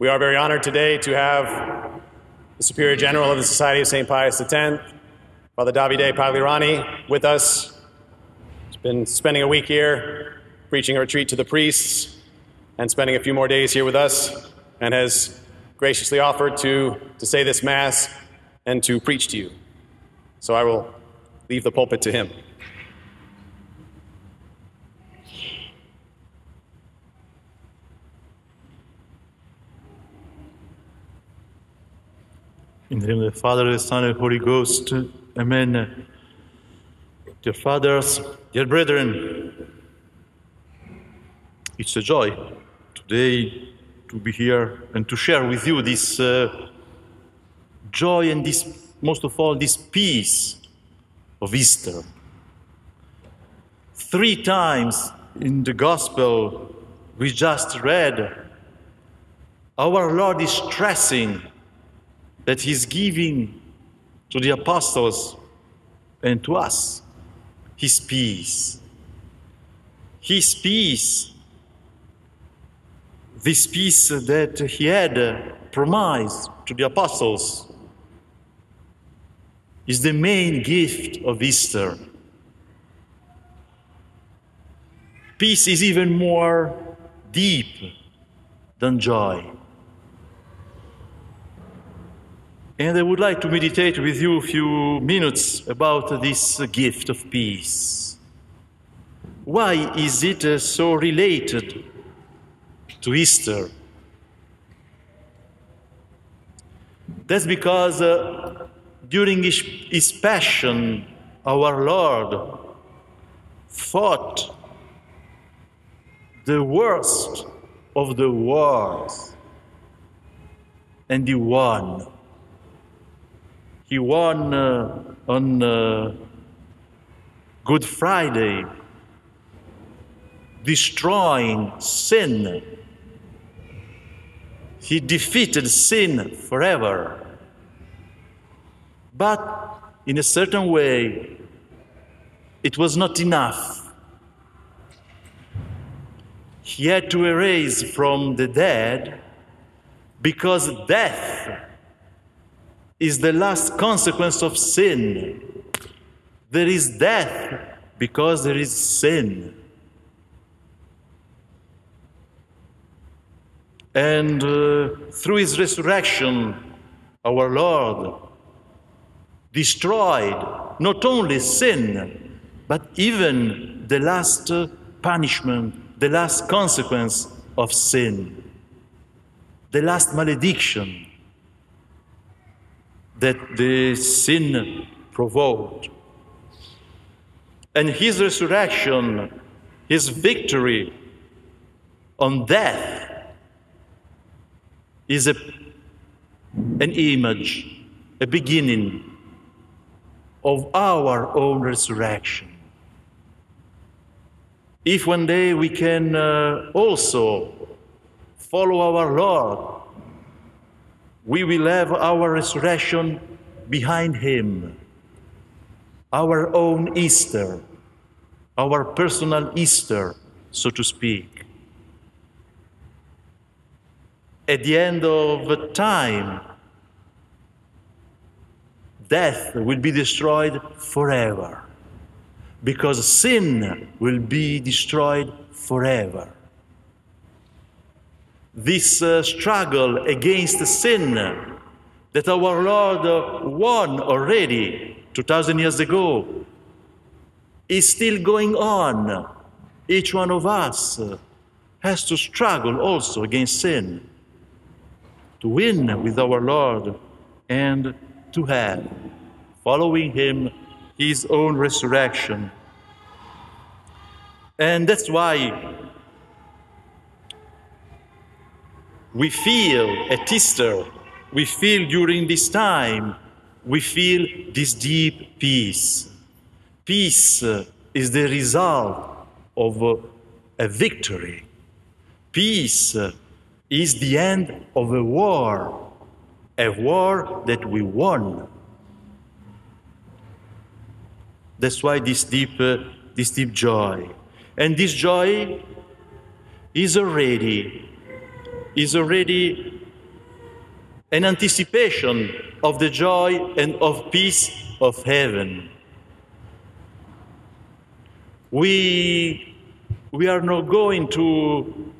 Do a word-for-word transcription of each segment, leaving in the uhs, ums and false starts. We are very honored today to have the Superior General of the Society of Saint Pius X, Father Davide Pagliarani, with us. He's been spending a week here, preaching a retreat to the priests, and spending a few more days here with us, and has graciously offered to, to say this Mass and to preach to you. So I will leave the pulpit to him. In the name of the Father, the Son, and the Holy Ghost. Amen. Dear fathers, dear brethren, it's a joy today to be here and to share with you this uh, joy and this, most of all, this peace of Easter. Three times in the Gospel we just read, our Lord is stressing that he's giving to the apostles and to us his peace. His peace, this peace that he had promised to the apostles, is the main gift of Easter. Peace is even more deep than joy. And I would like to meditate with you a few minutes about this gift of peace. Why is it so related to Easter? That's because uh, during his, his passion, our Lord fought the worst of the wars, and he won. He won uh, on uh, Good Friday, destroying sin. He defeated sin forever. But in a certain way, it was not enough. He had to erase from the dead, because death is the last consequence of sin. There is death because there is sin. And uh, through his resurrection, our Lord destroyed not only sin, but even the last uh, punishment, the last consequence of sin, the last malediction that the sin provoked. And his resurrection, his victory on death, is a, an image, a beginning of our own resurrection. If one day we can uh, also follow our Lord, we will have our resurrection behind him, our own Easter, our personal Easter, so to speak. At the end of time, death will be destroyed forever, because sin will be destroyed forever. This uh, struggle against sin that our Lord uh, won already two thousand years ago is still going on. Each one of us uh, has to struggle also against sin, to win with our Lord and to have, following him, his own resurrection. And that's why we feel at Easter, we feel during this time, we feel this deep peace. Peace uh, is the result of uh, a victory. Peace uh, is the end of a war, a war that we won. That's why this deep, uh, this deep joy. And this joy is already is already an anticipation of the joy and of peace of heaven. We, we are not going to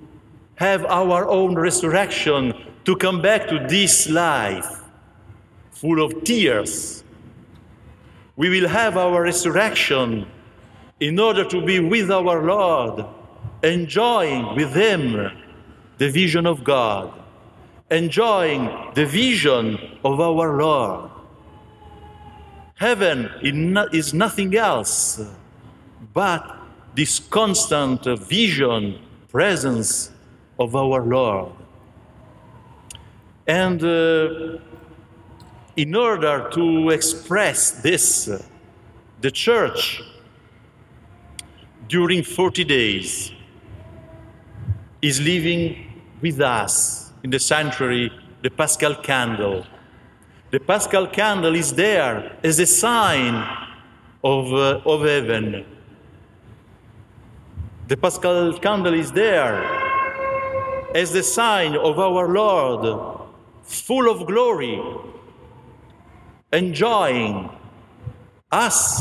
have our own resurrection, to come back to this life full of tears. We will have our resurrection in order to be with our Lord, enjoying with Him the vision of God, enjoying the vision of our Lord. Heaven is nothing else but this constant vision, presence of our Lord. And uh, in order to express this, uh, the Church during forty days is living with us in the sanctuary, the Paschal Candle. The Paschal Candle is there as a sign of, uh, of heaven. The Paschal Candle is there as the sign of our Lord, full of glory, enjoying us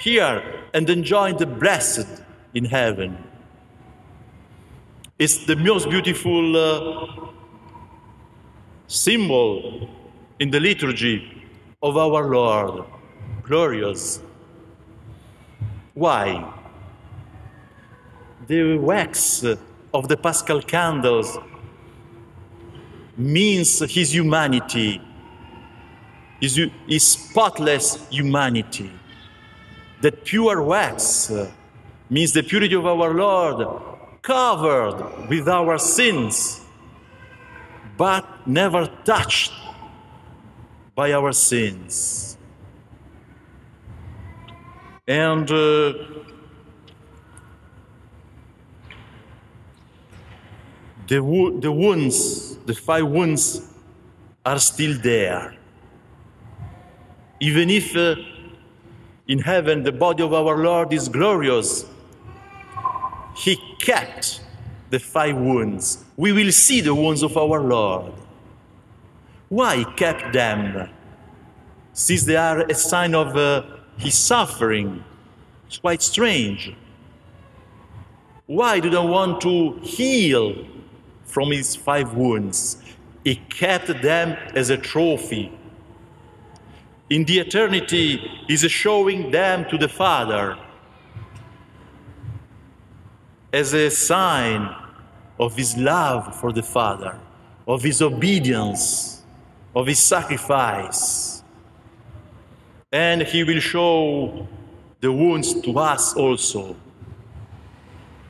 here and enjoying the blessed in heaven. It's the most beautiful uh, symbol in the liturgy of our Lord, glorious. Why? The wax of the Paschal candles means his humanity, his, his spotless humanity. That pure wax means the purity of our Lord, covered with our sins, but never touched by our sins. And uh, The, wo the wounds, the five wounds, are still there. Even if uh, in heaven the body of our Lord is glorious, He kept the five wounds. We will see the wounds of our Lord. Why He kept them? Since they are a sign of uh, His suffering. It's quite strange. Why do they want to heal from His five wounds? He kept them as a trophy. In the eternity, He's showing them to the Father as a sign of His love for the Father, of His obedience, of His sacrifice. And He will show the wounds to us also.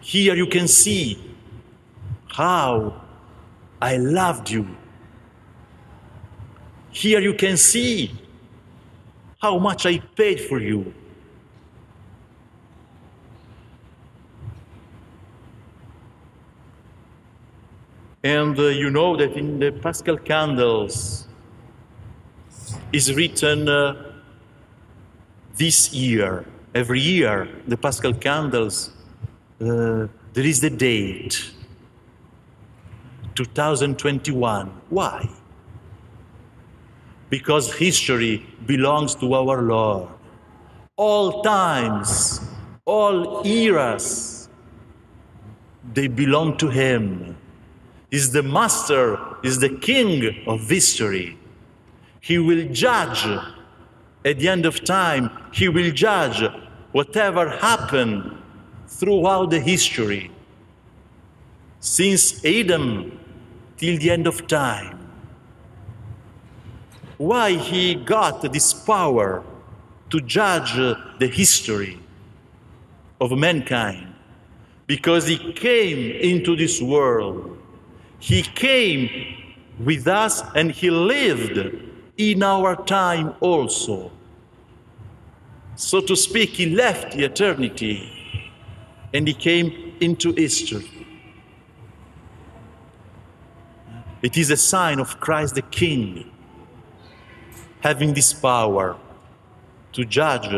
Here you can see how I loved you. Here you can see how much I paid for you. And uh, you know that in the Paschal Candles is written uh, this year, every year, the Paschal Candles, uh, there is the date. two thousand twenty-one. Why? Because history belongs to our Lord. All times, all eras, they belong to Him. He's the Master, He's the King of history. He will judge at the end of time. He will judge whatever happened throughout the history, since Adam till the end of time. Why He got this power to judge the history of mankind? Because He came into this world. He came with us and He lived in our time also. So to speak, He left the eternity and He came into history. It is a sign of Christ the King, having this power to judge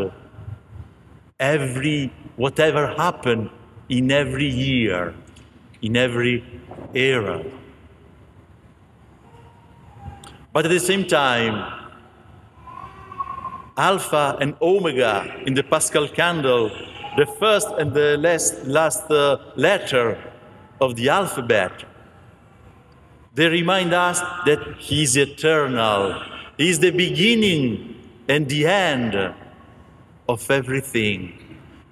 every, whatever happened in every year, in every era. But at the same time, Alpha and Omega in the Paschal Candle, the first and the last, last uh, letter of the alphabet, they remind us that He is eternal. He is the beginning and the end of everything.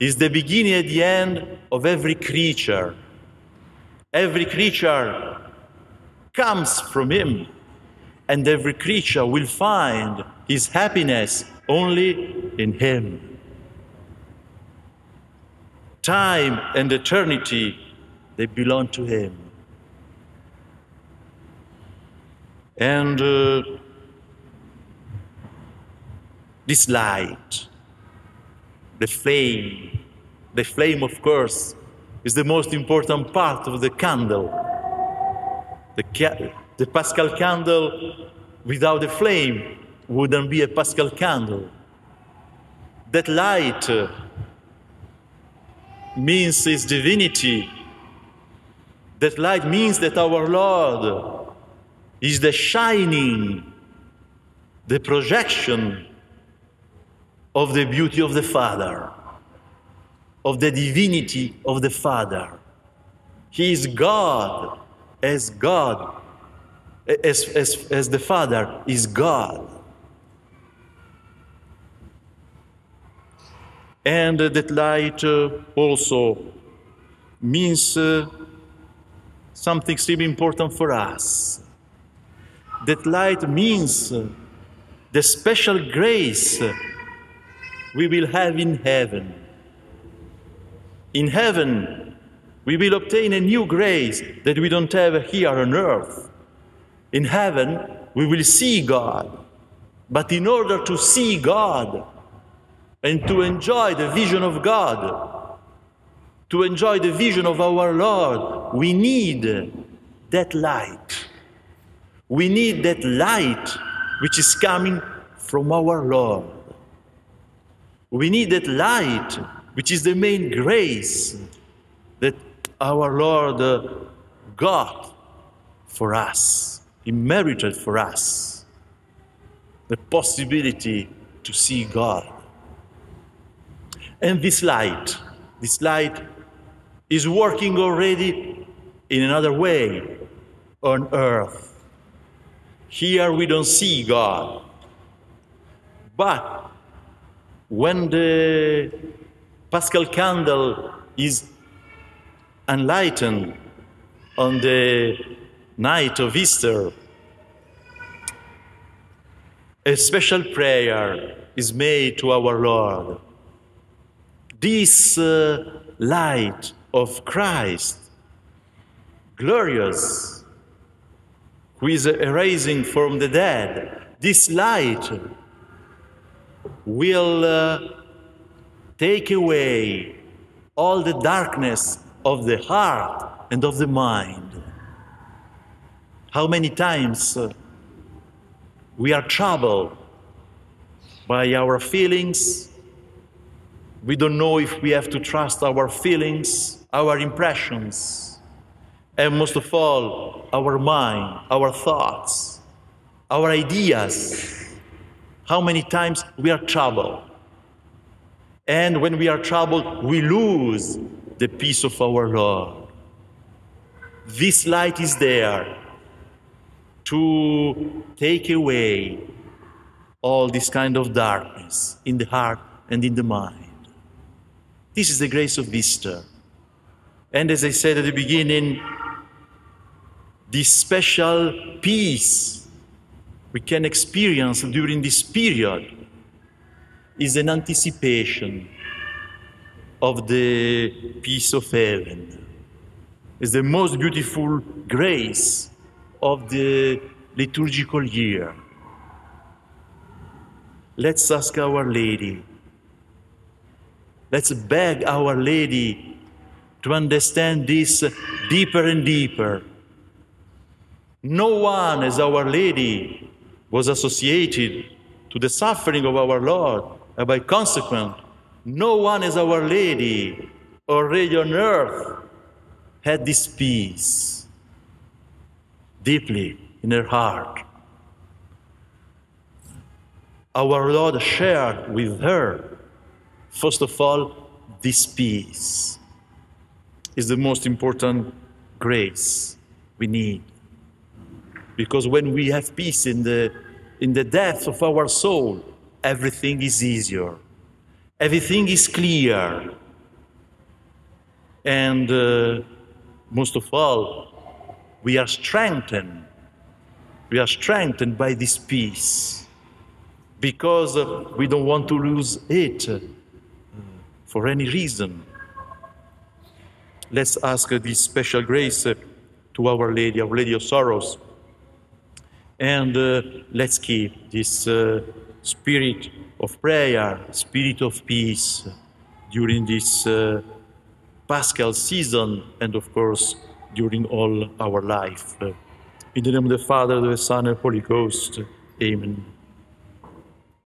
He is the beginning and the end of every creature. Every creature comes from Him, and every creature will find his happiness only in Him. Time and eternity, they belong to Him. And uh, this light, the flame, the flame, of course, is the most important part of the candle. The, ca the Paschal candle without the flame wouldn't be a Paschal candle. That light uh, means His divinity. That light means that our Lord is the shining, the projection of the beauty of the Father, of the divinity of the Father. He is God as God, as, as, as the Father is God. And uh, that light uh, also means uh, something extremely important for us. That light means uh, the special grace uh, we will have in heaven. In heaven, we will obtain a new grace that we don't have here on earth. In heaven, we will see God. But in order to see God and to enjoy the vision of God, to enjoy the vision of our Lord, we need that light. We need that light which is coming from our Lord. We need that light, which is the main grace that our Lord uh, got for us. He merited for us the possibility to see God. And this light, this light is working already in another way on earth. Here we don't see God, but when the Paschal candle is enlightened on the night of Easter, a special prayer is made to our Lord. This uh, light of Christ, glorious, who is uh, rising from the dead, this light will uh, take away all the darkness of the heart and of the mind. How many times uh, we are troubled by our feelings. We don't know if we have to trust our feelings, our impressions, and most of all, our mind, our thoughts, our ideas. How many times we are troubled. And when we are troubled, we lose the peace of our Lord. This light is there to take away all this kind of darkness in the heart and in the mind. This is the grace of Easter. And as I said at the beginning, this special peace we can experience during this period is an anticipation of the peace of heaven. It's the most beautiful grace of the liturgical year. Let's ask Our Lady. Let's beg Our Lady to understand this deeper and deeper. No one as Our Lady was associated to the suffering of our Lord, and by consequence, no one as Our Lady already on earth had this peace deeply in her heart. our Lord shared with her, first of all, this peace is the most important grace we need. Because when we have peace in the, in the depth of our soul, everything is easier. Everything is clear. And uh, most of all, we are strengthened. We are strengthened by this peace, because uh, we don't want to lose it uh, for any reason. Let's ask uh, this special grace uh, to Our Lady, Our Lady of Sorrows. And uh, let's keep this uh, spirit of prayer, spirit of peace during this uh, Paschal season, and of course, during all our life. In the name of the Father, the Son, and the Holy Ghost. Amen.